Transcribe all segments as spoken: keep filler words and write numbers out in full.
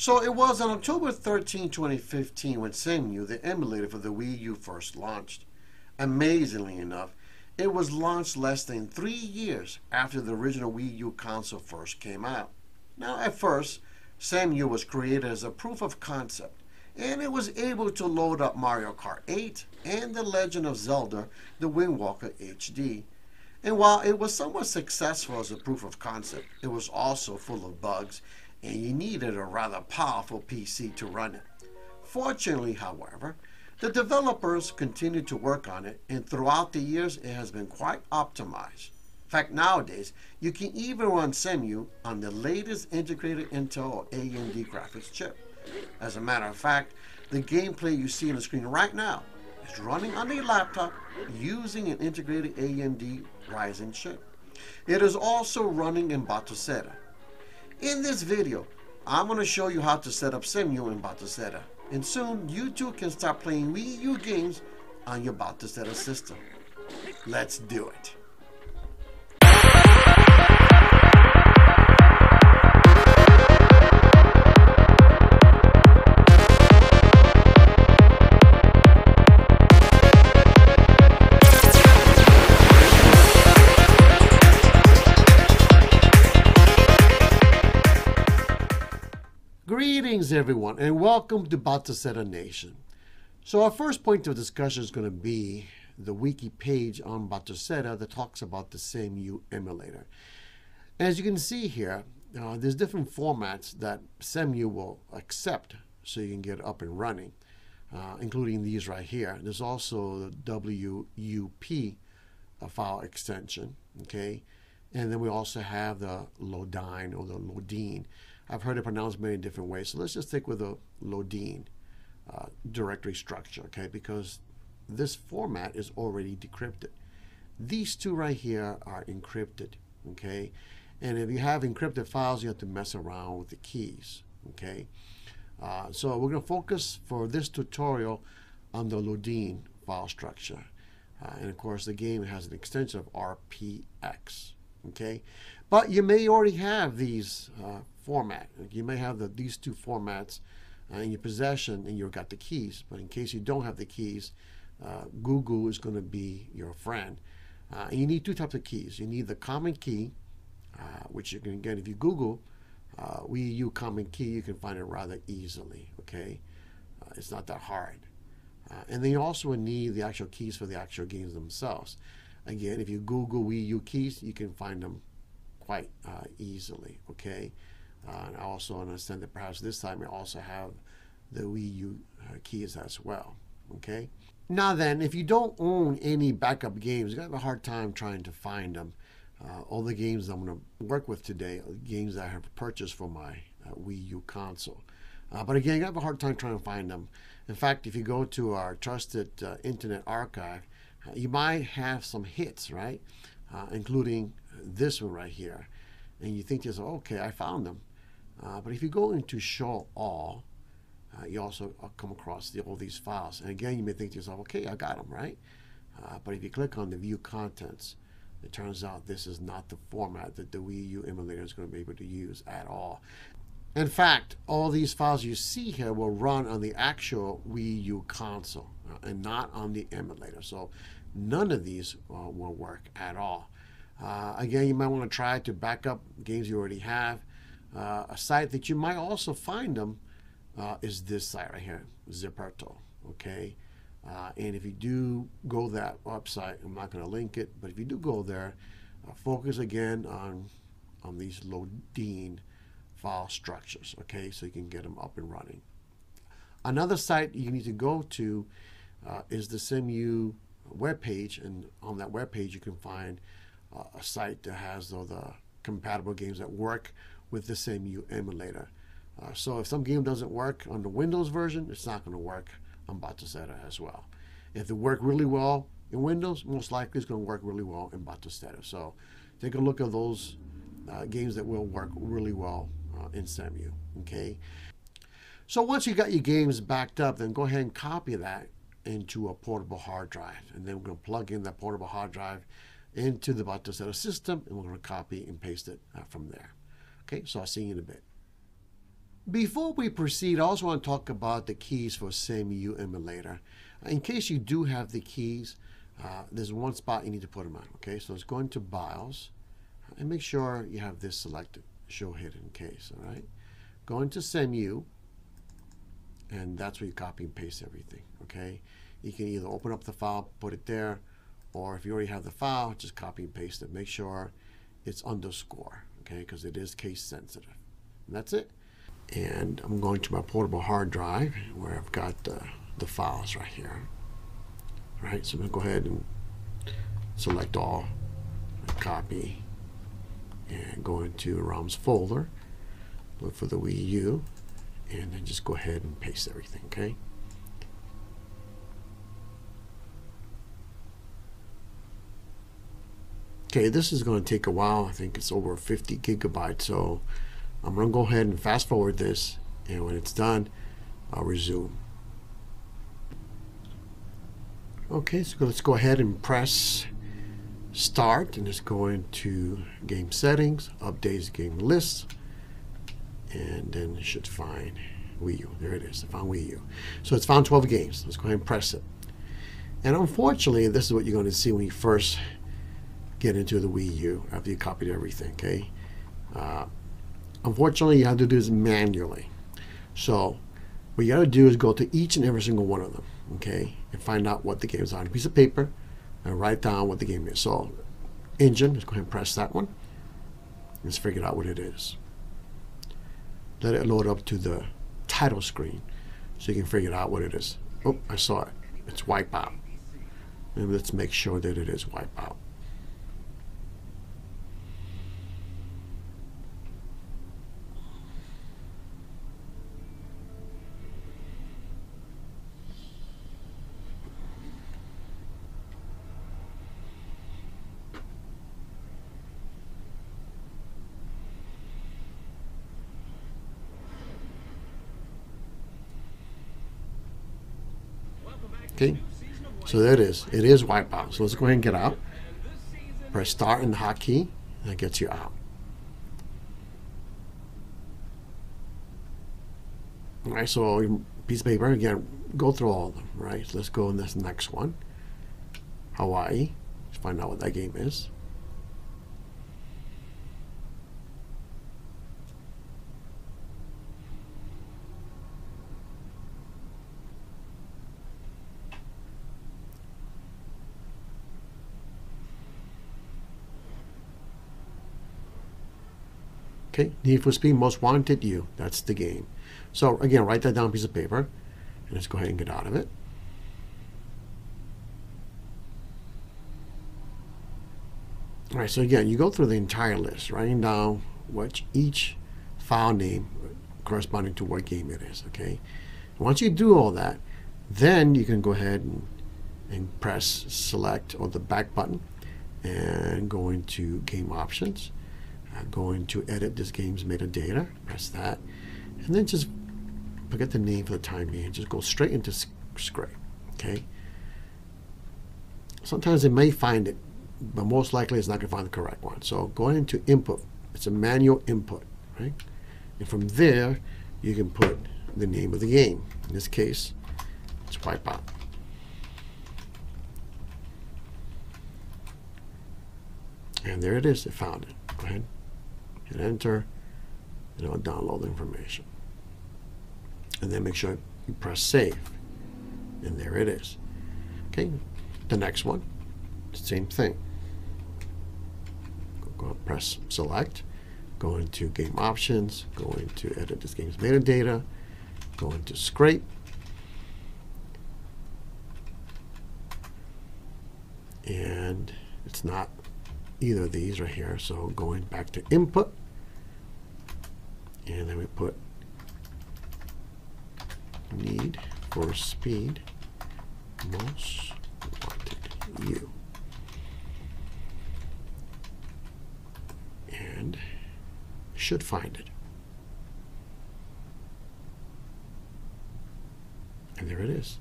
So it was on October thirteenth twenty fifteen when Cemu, the emulator for the Wii U, first launched. Amazingly enough, it was launched less than three years after the original Wii U console first came out. Now at first, Cemu was created as a proof of concept, and it was able to load up Mario Kart eight and The Legend of Zelda The Wind Waker H D. And while it was somewhat successful as a proof of concept, it was also full of bugs, and you needed a rather powerful P C to run it. Fortunately, however, the developers continued to work on it, and throughout the years it has been quite optimized. In fact, nowadays, you can even run Cemu on the latest integrated Intel or A M D graphics chip. As a matter of fact, the gameplay you see on the screen right now is running on a laptop using an integrated A M D Ryzen chip. It is also running in Batocera. In this video, I'm going to show you how to set up Cemu in Batocera. And soon, you too can start playing Wii U games on your Batocera system. Let's do it. Greetings everyone, and welcome to Batocera Nation. So our first point of discussion is going to be the wiki page on Batocera that talks about the Cemu emulator. As you can see here, uh, there's different formats that Cemu will accept so you can get up and running, uh, including these right here. There's also the W U P file extension, okay? And then we also have the Loadiine or the Loadiine. I've heard it pronounced many different ways, so let's just stick with the Loadiine uh, directory structure, okay? Because this format is already decrypted. These two right here are encrypted, okay? And if you have encrypted files, you have to mess around with the keys, okay? Uh, so we're going to focus for this tutorial on the Loadiine file structure, uh, and of course the game has an extension of R P X, okay? But you may already have these. Uh, Format. You may have the, these two formats uh, in your possession, and you've got the keys. But in case you don't have the keys, uh, Google is going to be your friend. Uh, and you need two types of keys. You need the common key, uh, which you can get if you Google uh, Wii U common key. You can find it rather easily. Okay, uh, it's not that hard. Uh, and then you also need the actual keys for the actual games themselves. Again, if you Google Wii U keys, you can find them quite uh, easily. Okay. Uh, and I also understand that perhaps this time we also have the Wii U uh, keys as well, okay? Now then, if you don't own any backup games, you're going to have a hard time trying to find them. Uh, all the games I'm going to work with today are games that I have purchased for my uh, Wii U console. Uh, but again, you're going to have a hard time trying to find them. In fact, if you go to our trusted uh, Internet Archive, uh, you might have some hits, right? Uh, including this one right here. And you think, just, okay, I found them. Uh, but if you go into show all, uh, you also come across the, all these files. And again, you may think to yourself, okay, I got them, right? Uh, but if you click on the view contents, it turns out this is not the format that the Wii U emulator is going to be able to use at all. In fact, all these files you see here will run on the actual Wii U console uh, and not on the emulator. So none of these uh, will work at all. Uh, again, you might want to try to back up games you already have. Uh, a site that you might also find them uh, is this site right here, Zipperto, okay? Uh, and if you do go that website, I'm not going to link it, but if you do go there, uh, focus again on on these Loadiine file structures, okay? So you can get them up and running. Another site you need to go to uh, is the Cemu webpage, and on that webpage you can find uh, a site that has all the compatible games that work with the Cemu emulator. Uh, so if some game doesn't work on the Windows version, it's not going to work on Batocera as well. If it worked really well in Windows, most likely it's going to work really well in Batocera. So take a look at those uh, games that will work really well uh, in Cemu, okay? So once you got your games backed up, then go ahead and copy that into a portable hard drive. And then we're going to plug in that portable hard drive into the Batocera system, and we're going to copy and paste it uh, from there. Okay, so I'll see you in a bit. Before we proceed, I also want to talk about the keys for Cemu emulator. In case you do have the keys, uh, there's one spot you need to put them on. Okay, so let's go into BIOS and make sure you have this selected, show hidden case. All right, go into Cemu, and that's where you copy and paste everything. Okay, you can either open up the file, put it there, or if you already have the file, just copy and paste it. Make sure it's underscore, okay, because it is case sensitive. And that's it. And I'm going to my portable hard drive where I've got the, the files right here. All right, so I'm going to go ahead and select all, copy, and go into ROMs folder, look for the Wii U, and then just go ahead and paste everything, okay? Okay, this is going to take a while. I think it's over fifty gigabytes, so I'm going to go ahead and fast forward this, and when it's done, I'll resume. Okay, so let's go ahead and press start, and just go into game settings, updates game list, and then it should find Wii U. There it is, I found Wii U. So it's found twelve games. Let's go ahead and press it. And unfortunately, this is what you're going to see when you first get into the Wii U after you copied everything, okay? Uh, unfortunately, you have to do this manually. So what you got to do is go to each and every single one of them, okay, and find out what the games are on a piece of paper and write down what the game is. So engine, let's go ahead and press that one. Let's figure out what it is. Let it load up to the title screen so you can figure out what it is. Oh, I saw it. It's Wipeout. And let's make sure that it is Wipeout. Okay, so there it is. It is Wipeout. So let's go ahead and get out. Press start and the hotkey, and that gets you out. All right, so piece of paper, again, go through all of them, right? So let's go in this next one, Hawaii. Let's find out what that game is. Okay, Need for Speed Most Wanted U. That's the game. So again, write that down on a piece of paper, and let's go ahead and get out of it. All right, so again, you go through the entire list, writing down what each file name corresponding to what game it is, okay? Once you do all that, then you can go ahead and, and press select or the back button and go into game options. I'm going to edit this game's metadata, press that, and then just forget the name for the time being, just go straight into scrape, okay? Sometimes it may find it, but most likely it's not going to find the correct one. So go into input, it's a manual input, right? And from there, you can put the name of the game. In this case, it's Wipeout. And there it is, it found it. Go ahead and enter, and it'll download the information. And then make sure you press save. And there it is. Okay, the next one, same thing. Go, go press select, go into game options, go into edit this game's metadata, go into scrape, and it's not either of these right here, so going back to input, and then we put Need for Speed Most Wanted U, and should find it, and there it is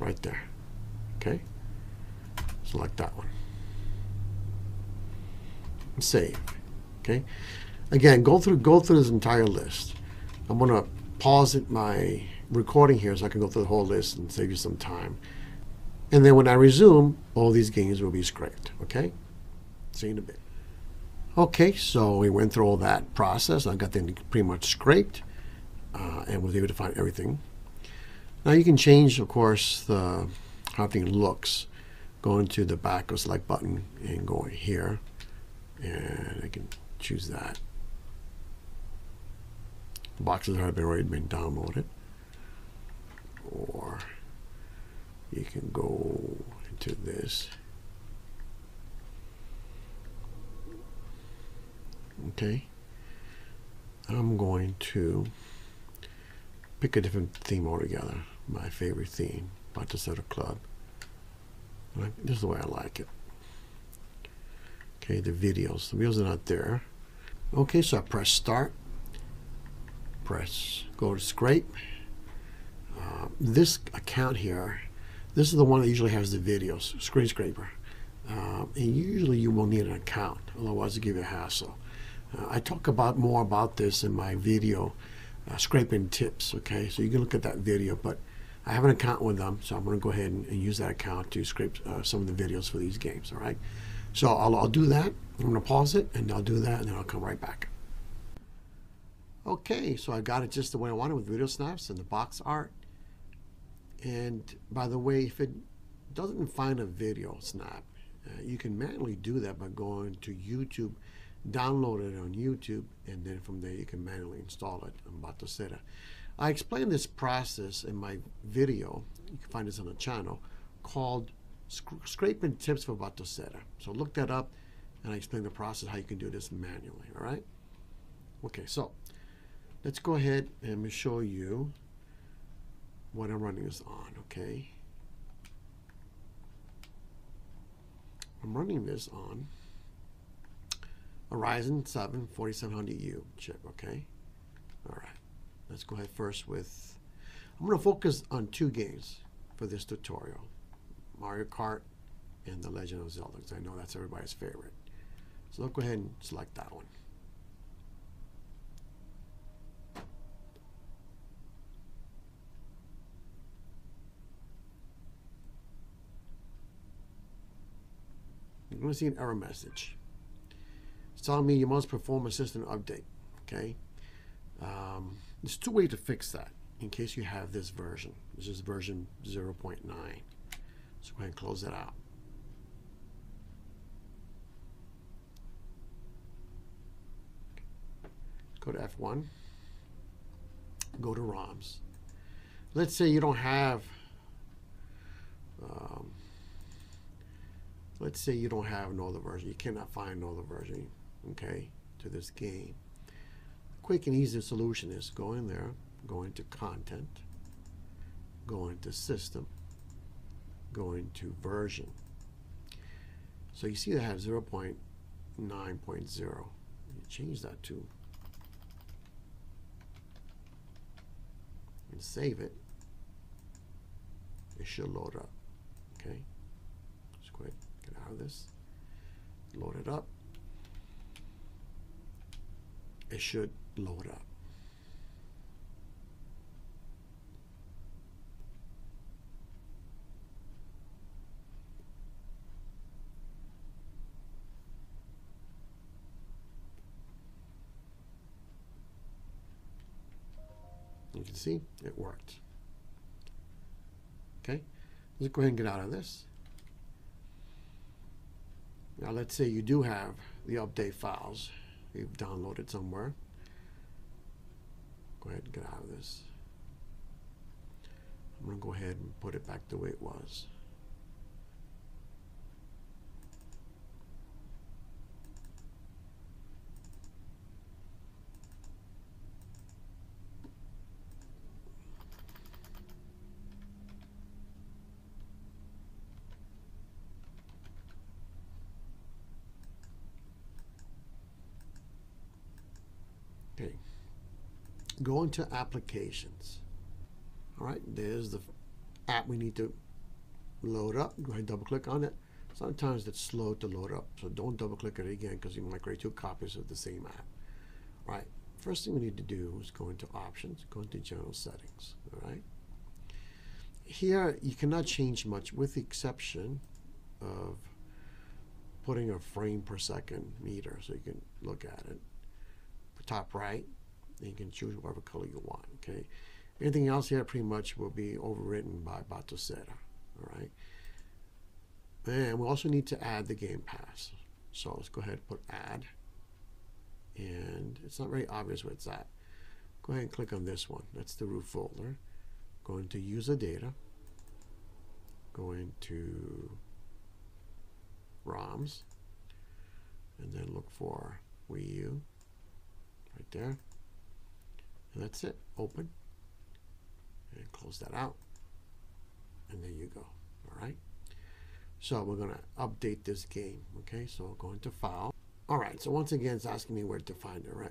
right there. Okay, select that one, save. Okay, Again, go through go through this entire list. I'm going to pause it, my recording here, so I can go through the whole list and save you some time. And then when I resume, all these games will be scraped. Okay? See you in a bit. Okay, so we went through all that process. I got them pretty much scraped, uh, and was able to find everything. Now you can change, of course, the, how everything looks. Go into the back or select button and go in here, and I can choose that. The boxes have already been downloaded, or you can go into this. Okay, I'm going to pick a different theme altogether. My favorite theme, Pantaceta Club. This is the way I like it. Okay, the videos. The videos are not there. Okay, so I press start. Press go to scrape. Uh, this account here, this is the one that usually has the videos, Screen Scraper. Uh, and usually you will need an account, otherwise it'll give you a hassle. Uh, I talk about more about this in my video, uh, Scraping Tips, okay? So you can look at that video, but I have an account with them, so I'm going to go ahead and, and use that account to scrape uh, some of the videos for these games, all right? So I'll, I'll do that. I'm going to pause it, and I'll do that, and then I'll come right back. Okay, so I got it just the way I wanted with video snaps and the box art. And by the way, if it doesn't find a video snap, uh, you can manually do that by going to YouTube, download it on YouTube, and then from there you can manually install it on Batocera. I explained this process in my video, you can find this on the channel, called Scraping Tips for Batocera. So look that up, and I explain the process, how you can do this manually, all right? Okay, so let's go ahead and let me show you what I'm running this on, okay? I'm running this on a Ryzen seven forty-seven hundred U chip, okay? All right. Let's go ahead first with, I'm going to focus on two games for this tutorial, Mario Kart and The Legend of Zelda, because I know that's everybody's favorite. So let's go ahead and select that one. You're going to see an error message. It's telling me you must perform a system update, okay? Um, There's two ways to fix that in case you have this version. This is version zero point nine. So go ahead and close that out. Go to F one. Go to ROMs. Let's say you don't have, um, let's say you don't have an older version. You cannot find an older version, okay, to this game. Quick and easy solution is go in there, go into content, go into system, go into version. So you see that I have zero point nine point zero. You change that to and save it. It should load up. Okay. Just go ahead, get out of this. Load it up. It should load up. You can see it worked. Okay, let's go ahead and get out of this. Now let's say you do have the update files you've downloaded somewhere. Go ahead and get out of this. I'm going to go ahead and put it back the way it was. Okay. Go into applications. All right, there's the app we need to load up. Go ahead and double click on it. Sometimes it's slow to load up, so don't double click it again because you might create two copies of the same app. Right, first thing we need to do is go into options, go into general settings. All right, here you cannot change much with the exception of putting a frame per second meter, so you can look at it top right and you can choose whatever color you want. Okay, anything else here pretty much will be overwritten by Batocera. All right, and we also need to add the Game Pass, so let's go ahead and put add, and it's not very obvious where it's at. Go ahead and click on this one, that's the root folder. Go into user data, go into ROMs, and then look for Wii U right there, and that's it. Open and close that out, and there you go. All right, so we're gonna update this game. Okay, so I'll go into file. All right, so once again it's asking me where to find it, right?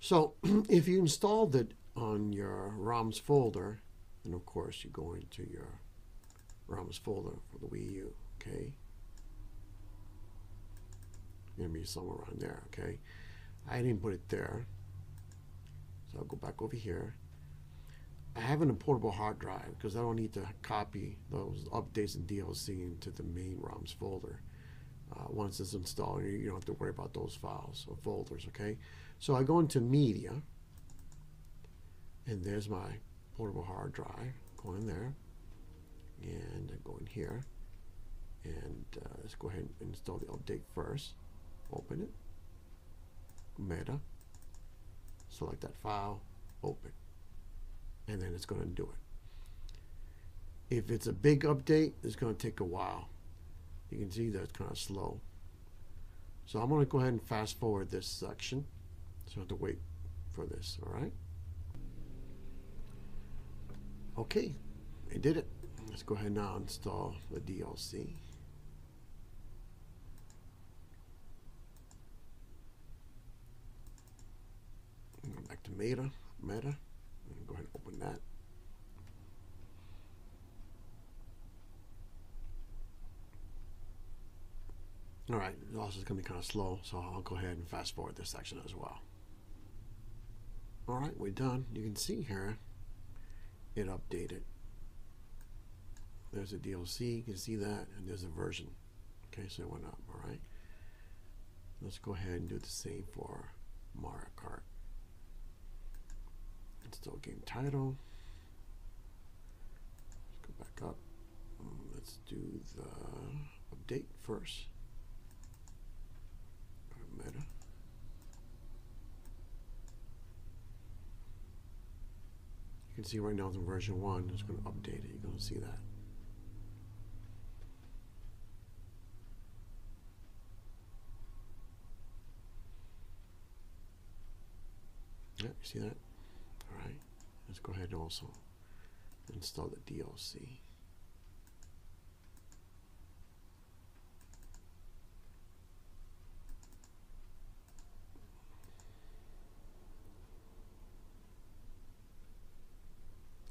So if you installed it on your ROMs folder, and of course you go into your ROMs folder for the Wii U, okay, gonna be somewhere around there. Okay, I didn't put it there, so I'll go back over here. I have an importable hard drive because I don't need to copy those updates and D L C into the main ROMs folder. Uh, once it's installed, you don't have to worry about those files or folders. Okay, so I go into media, and there's my portable hard drive. Go in there, and I go in here, and uh, let's go ahead and install the update first. Open it, meta, select that file, open, and then it's going to do it. If it's a big update, it's going to take a while. You can see that it's kind of slow, so I'm going to go ahead and fast forward this section, so I have to wait for this. All right, okay, I did it. Let's go ahead now and install the D L C. Back to meta, meta, and go ahead and open that. All right, also it's gonna be kind of slow, so I'll go ahead and fast forward this section as well. All right, we're done. You can see here, it updated. There's a D L C, you can see that, and there's a version. Okay, so it went up. All right, let's go ahead and do the same for Mario Kart. Install game title. Let's go back up. Let's do the update first. Meta. You can see right now it's in version one. It's going to update it. You're going to see that. Yeah, you see that? Alright, let's go ahead and also install the D L C.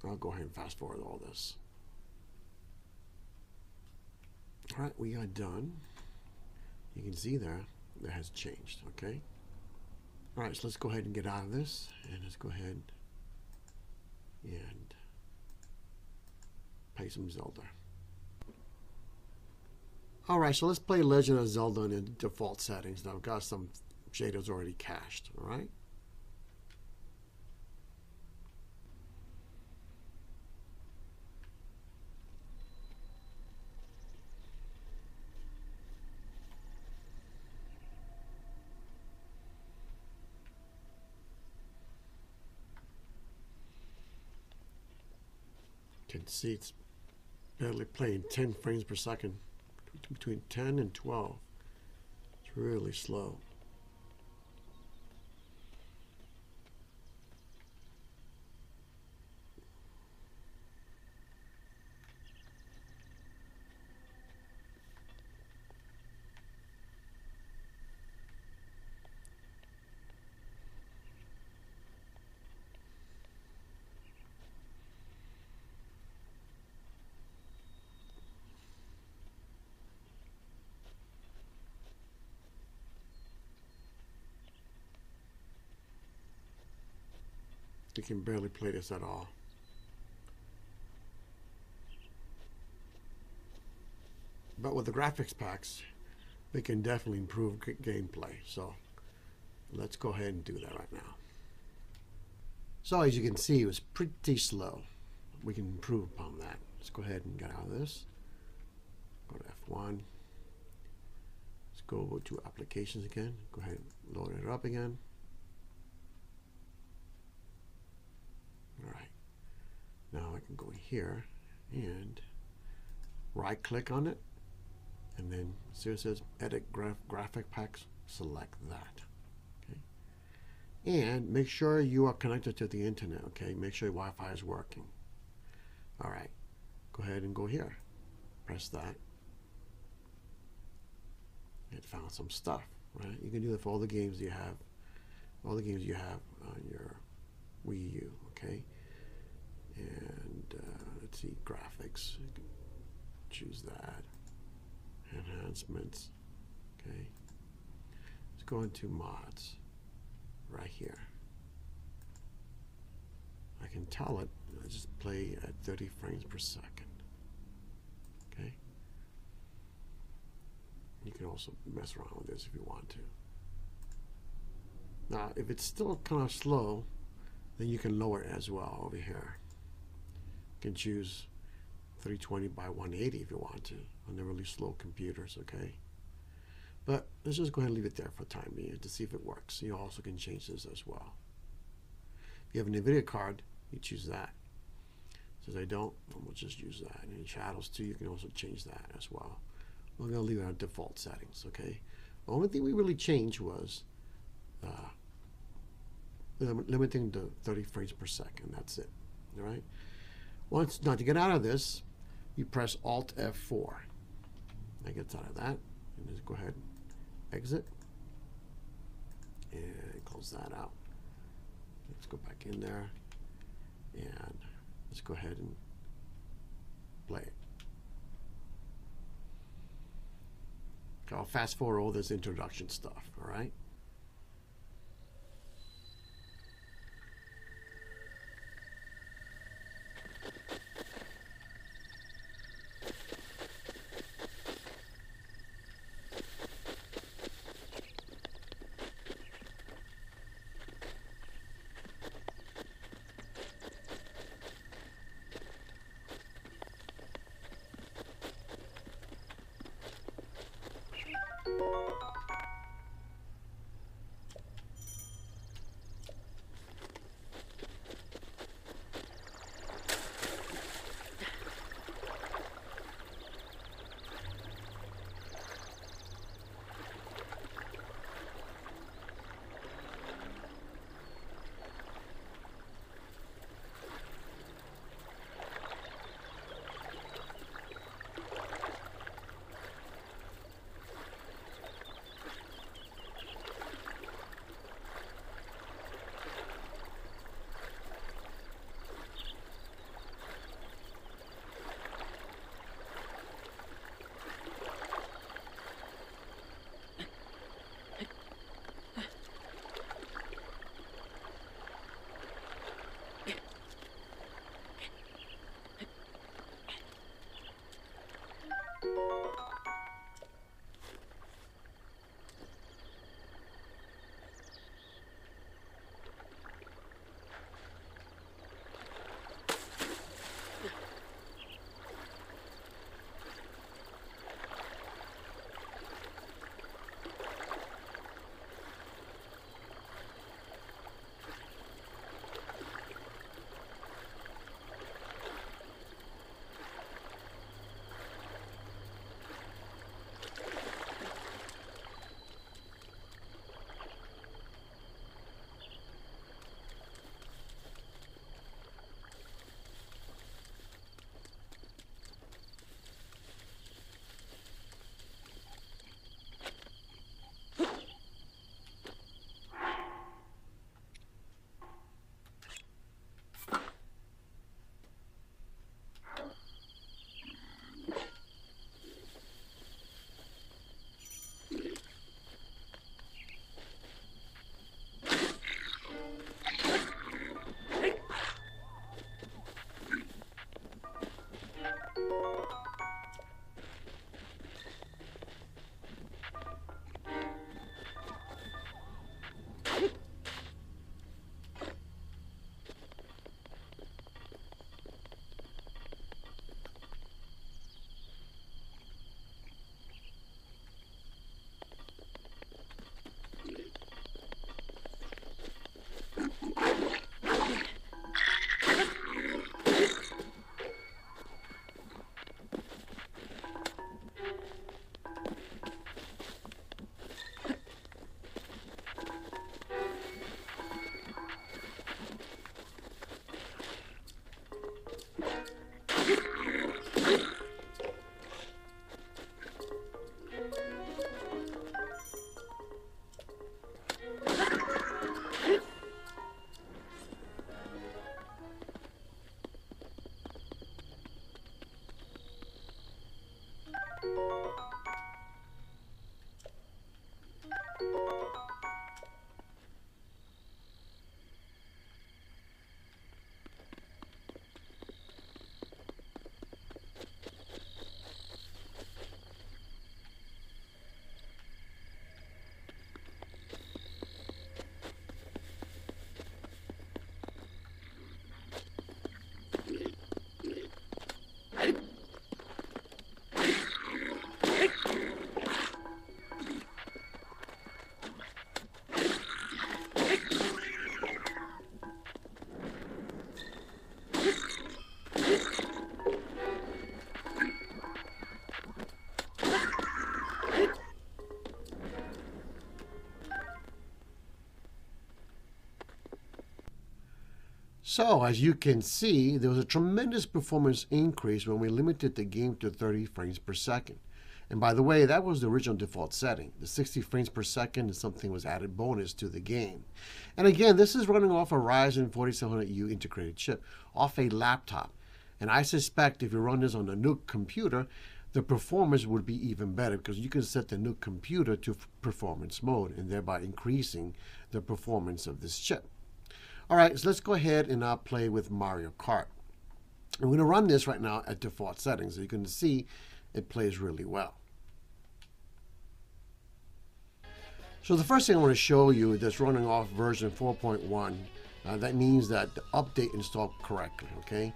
I'll go ahead and fast forward all this. Alright, we are done. You can see there, that has changed, okay? Alright, so let's go ahead and get out of this, and let's go ahead and play some Zelda. Alright, so let's play Legend of Zelda in the default settings. Now I've got some shaders already cached, alright? Can see it's barely playing ten frames per second, between ten and twelve. It's really slow. We can barely play this at all. But with the graphics packs, we can definitely improve g gameplay. So let's go ahead and do that right now. So as you can see, it was pretty slow. We can improve upon that. Let's go ahead and get out of this. Go to F one. Let's go to applications again. Go ahead and load it up again. All right. Now I can go in here and right click on it. And then see it says edit graph graphic packs, select that. Okay. And make sure you are connected to the internet, okay? Make sure your Wi-Fi is working. All right, go ahead and go here. Press that. It found some stuff, right? You can do that for all the games you have, all the games you have on your Wii U, okay? And uh, let's see, graphics, choose that. Enhancements, okay. Let's go into mods right here. I can tell it, I just play at thirty frames per second, okay. You can also mess around with this if you want to. Now if it's still kind of slow, then you can lower it as well over here. You can choose three twenty by one eighty if you want to on the really slow computers, okay? But let's just go ahead and leave it there for the time being to see if it works. You also can change this as well. If you have an NVIDIA card, you choose that. Since I don't, we'll just use that. And in shadows too, you can also change that as well. We're gonna leave it on default settings, okay? The only thing we really changed was uh, limiting to thirty frames per second. That's it, all right? Once, now to get out of this, you press Alt F four. That gets out of that. And just go ahead and exit. And close that out. Let's go back in there. And let's go ahead and play it. I'll fast forward all this introduction stuff, all right? So, as you can see, there was a tremendous performance increase when we limited the game to thirty frames per second. And by the way, that was the original default setting. The sixty frames per second is something was added bonus to the game. And again, this is running off a Ryzen forty-seven hundred U integrated chip, off a laptop. And I suspect if you run this on a Nook computer, the performance would be even better because you can set the Nook computer to performance mode and thereby increasing the performance of this chip. All right, so let's go ahead and uh, play with Mario Kart. I'm going to run this right now at default settings, so you can see it plays really well. So the first thing I want to show you that's running off version four point one, uh, that means that the update installed correctly, okay?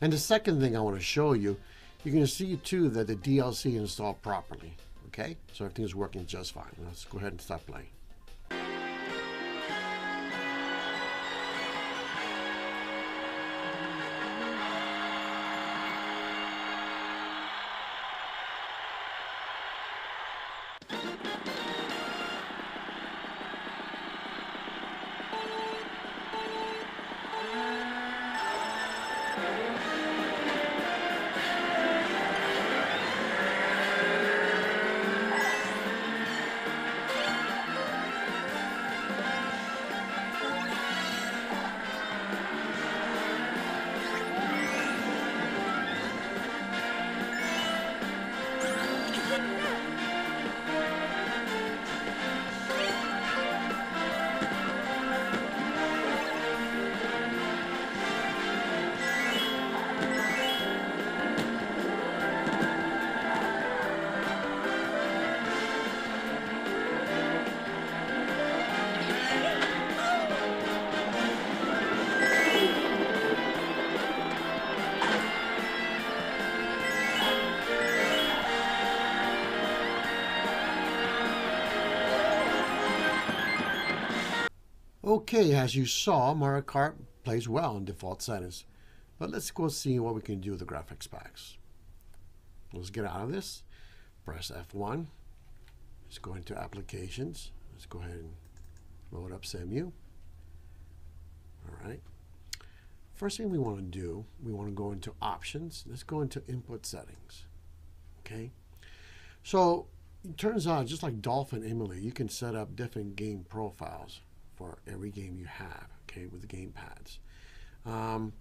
And the second thing I want to show you, you're going to see too that the D L C installed properly, okay? So everything is working just fine. Let's go ahead and stop playing. Okay, as you saw, Mario Kart plays well in default settings, but let's go see what we can do with the graphics packs. Let's get out of this, press F one, let's go into applications, let's go ahead and load up Cemu. All right, first thing we want to do, we want to go into options, let's go into input settings, okay? So it turns out, just like Dolphin Emulator, you can set up different game profiles for every game you have, okay, with the game pads. Um,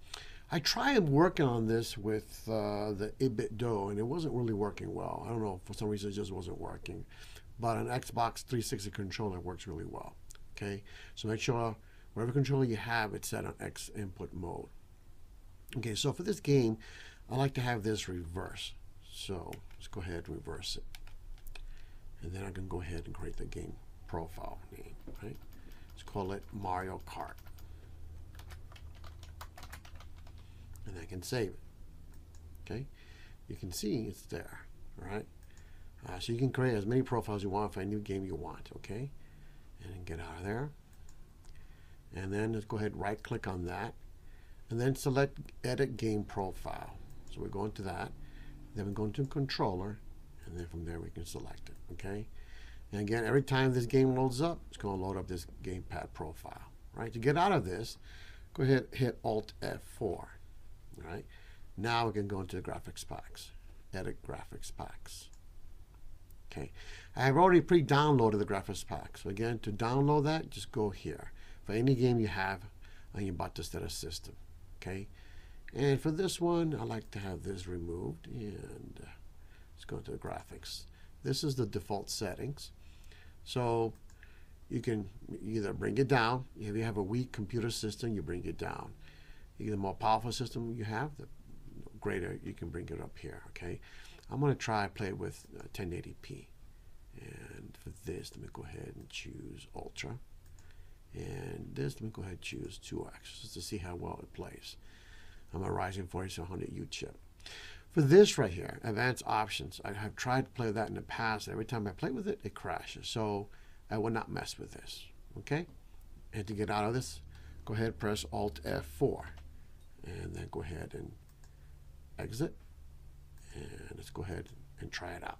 I tried working on this with uh, the eight bit do, and it wasn't really working well. I don't know, for some reason it just wasn't working. But an Xbox three sixty controller works really well, okay? So make sure whatever controller you have, it's set on X input mode. Okay, so for this game, I like to have this reverse. So let's go ahead and reverse it. And then I can go ahead and create the game profile name, right? Let's call it Mario Kart. And I can save it. Okay? You can see it's there. Alright? Uh, so you can create as many profiles you want for a new game you want. Okay? And get out of there. And then let's go ahead and right click on that. And then select Edit Game Profile. So we go into that. Then we go into Controller. And then from there we can select it. Okay? And again, every time this game loads up, it's going to load up this gamepad profile, right? To get out of this, go ahead and hit alt F four, right? Now we can go into the graphics packs, edit graphics packs. Okay, I have already pre-downloaded the graphics pack. So again, to download that, just go here. For any game you have on your Batocera system, okay? And for this one, I like to have this removed, and uh, let's go into the graphics. This is the default settings. So you can either bring it down. If you have a weak computer system, you bring it down. The more powerful system you have, the greater you can bring it up here, okay? I'm gonna try play with uh, ten eighty p. And for this, let me go ahead and choose Ultra. And this, let me go ahead and choose two X, just to see how well it plays. I'm a Ryzen forty-seven hundred U chip. For this right here, advanced options, I have tried to play that in the past. Every time I play with it, it crashes. So I will not mess with this, okay? And to get out of this, go ahead and press alt F four. And then go ahead and exit. And let's go ahead and try it out.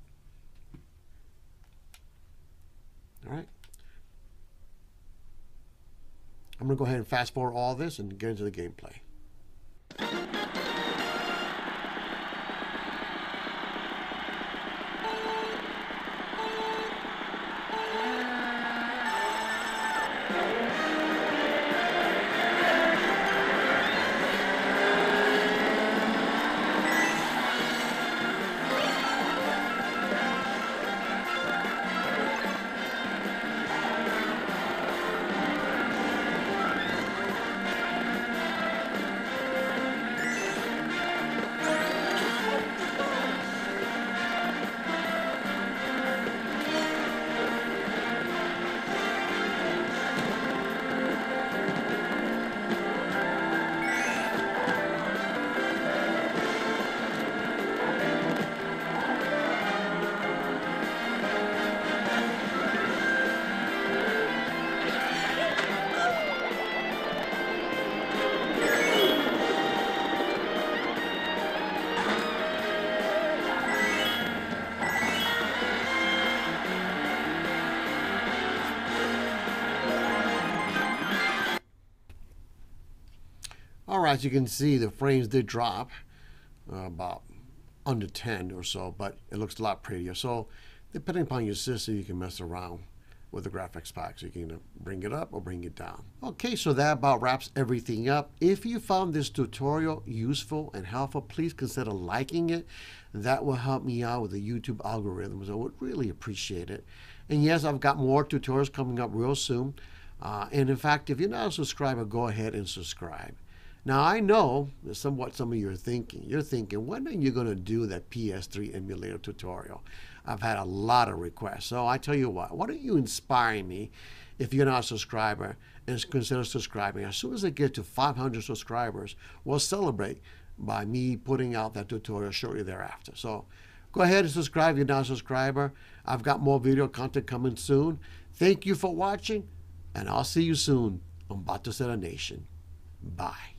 All right. I'm going to go ahead and fast forward all this and get into the gameplay. As you can see, the frames did drop uh, about under ten or so, but it looks a lot prettier. So depending upon your system, you can mess around with the graphics pack. So you can either bring it up or bring it down. Okay, so that about wraps everything up. If you found this tutorial useful and helpful, please consider liking it. That will help me out with the YouTube algorithms. I would really appreciate it. And yes, I've got more tutorials coming up real soon. Uh, and in fact, if you're not a subscriber, go ahead and subscribe. Now, I know somewhat some of you are thinking. You're thinking, when are you going to do that P S three emulator tutorial? I've had a lot of requests. So I tell you what, why don't you inspire me if you're not a subscriber and consider subscribing. As soon as I get to five hundred subscribers, we'll celebrate by me putting out that tutorial shortly thereafter. So go ahead and subscribe if you're not a subscriber. I've got more video content coming soon. Thank you for watching, and I'll see you soon on Batocera Nation. Bye.